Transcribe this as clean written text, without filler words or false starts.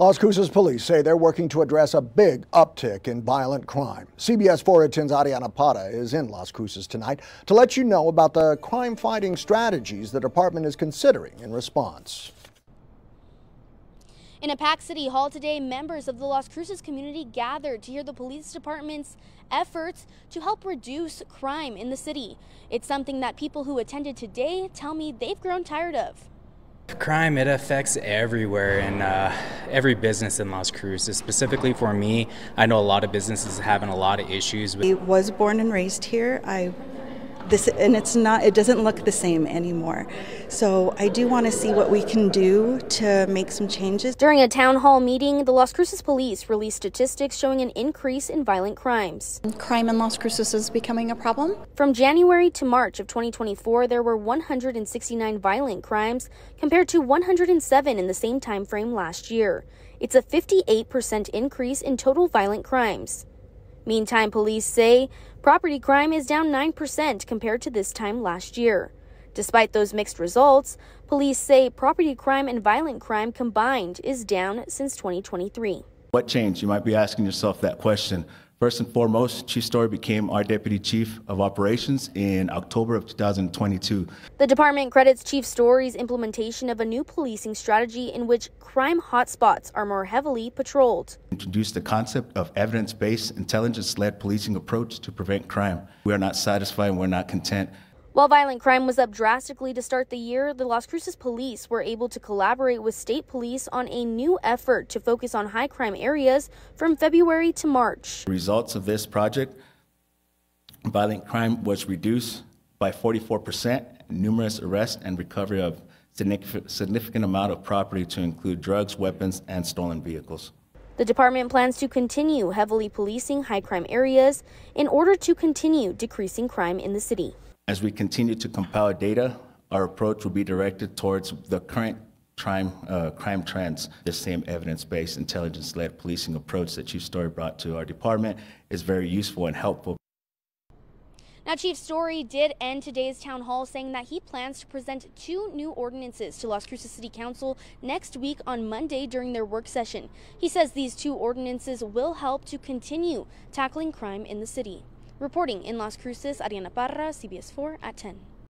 Las Cruces police say they're working to address a big uptick in violent crime. CBS 4 at 10's Ariana Pata is in Las Cruces tonight to let you know about the crime-fighting strategies the department is considering in response. In a packed city hall today, members of the Las Cruces community gathered to hear the police department's efforts to help reduce crime in the city. It's something that people who attended today tell me they've grown tired of. Crime, it affects everywhere and every business in Las Cruces. Specifically for me, I know a lot of businesses having a lot of issues. I was born and raised here. It doesn't look the same anymore. So I do want to see what we can do to make some changes. During a town hall meeting, the Las Cruces police released statistics showing an increase in violent crimes. Crime in Las Cruces is becoming a problem. From January to March of 2024, there were 169 violent crimes compared to 107 in the same time frame last year. It's a 58% increase in total violent crimes. Meantime, police say property crime is down 9% compared to this time last year. Despite those mixed results, police say property crime and violent crime combined is down since 2023. What changed? You might be asking yourself that question. First and foremost, Chief Story became our Deputy Chief of Operations in October of 2022. The department credits Chief Story's implementation of a new policing strategy in which crime hotspots are more heavily patrolled. Introduced the concept of evidence-based, intelligence-led policing approach to prevent crime. We are not satisfied and we're not content. While violent crime was up drastically to start the year, the Las Cruces police were able to collaborate with state police on a new effort to focus on high crime areas from February to March. Results of this project, violent crime was reduced by 44%, numerous arrests and recovery of significant amount of property to include drugs, weapons, and stolen vehicles. The department plans to continue heavily policing high crime areas in order to continue decreasing crime in the city. As we continue to compile data, our approach will be directed towards the current crime trends. The same evidence-based, intelligence-led policing approach that Chief Story brought to our department is very useful and helpful. Now, Chief Story did end today's town hall saying that he plans to present 2 new ordinances to Las Cruces City Council next week on Monday during their work session. He says these 2 ordinances will help to continue tackling crime in the city. Reporting in Las Cruces, Ariana Parra, CBS 4 at 10.